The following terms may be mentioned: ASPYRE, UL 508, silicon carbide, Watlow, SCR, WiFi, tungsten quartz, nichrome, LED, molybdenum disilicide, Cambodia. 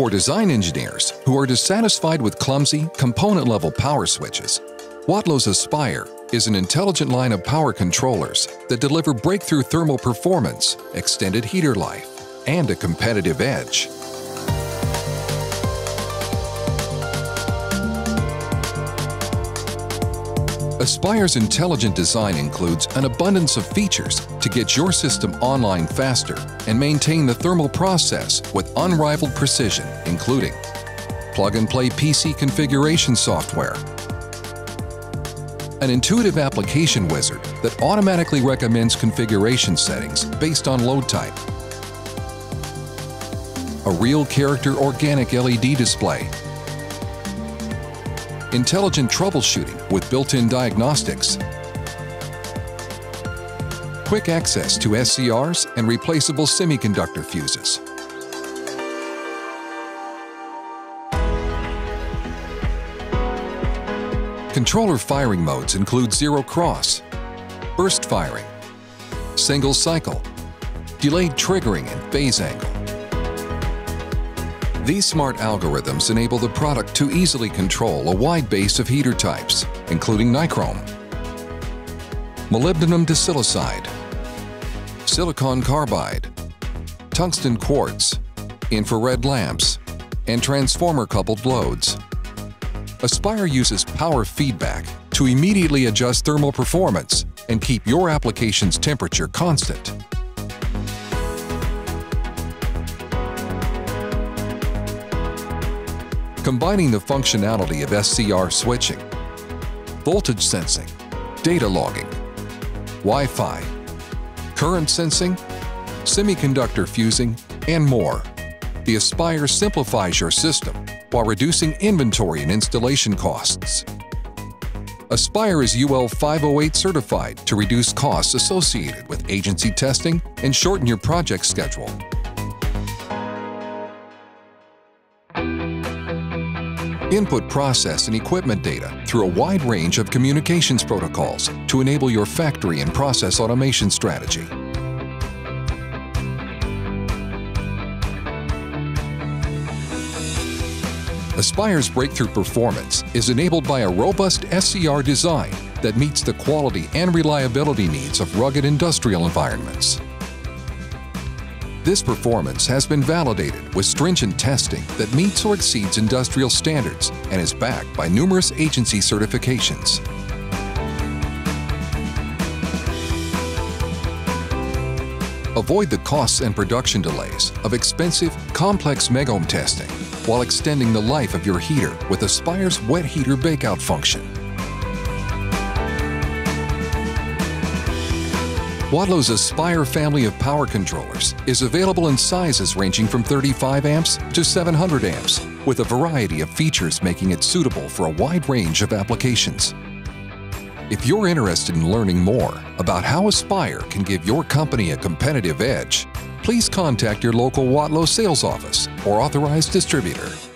For design engineers who are dissatisfied with clumsy, component-level power switches, Watlow's ASPYRE is an intelligent line of power controllers that deliver breakthrough thermal performance, extended heater life, and a competitive edge. ASPYRE's intelligent design includes an abundance of features to get your system online faster and maintain the thermal process with unrivaled precision, including plug-and-play PC configuration software, an intuitive application wizard that automatically recommends configuration settings based on load type, a real character organic LED display, intelligent troubleshooting with built-in diagnostics, quick access to SCRs and replaceable semiconductor fuses. Controller firing modes include zero cross, burst firing, single cycle, delayed triggering and phase angle. These smart algorithms enable the product to easily control a wide base of heater types, including nichrome, molybdenum disilicide, silicon carbide, tungsten quartz, infrared lamps, and transformer-coupled loads. ASPYRE uses power feedback to immediately adjust thermal performance and keep your application's temperature constant. Combining the functionality of SCR switching, voltage sensing, data logging, Wi-Fi, current sensing, semiconductor fusing, and more, the ASPYRE simplifies your system while reducing inventory and installation costs. ASPYRE is UL 508 certified to reduce costs associated with agency testing and shorten your project schedule. Input process and equipment data through a wide range of communications protocols to enable your factory and process automation strategy. ASPYRE's breakthrough performance is enabled by a robust SCR design that meets the quality and reliability needs of rugged industrial environments. This performance has been validated with stringent testing that meets or exceeds industrial standards and is backed by numerous agency certifications. Avoid the costs and production delays of expensive, complex megohm testing while extending the life of your heater with ASPYRE's wet heater bakeout function. Watlow's ASPYRE family of power controllers is available in sizes ranging from 35 amps to 700 amps, with a variety of features making it suitable for a wide range of applications. If you're interested in learning more about how ASPYRE can give your company a competitive edge, please contact your local Watlow sales office or authorized distributor.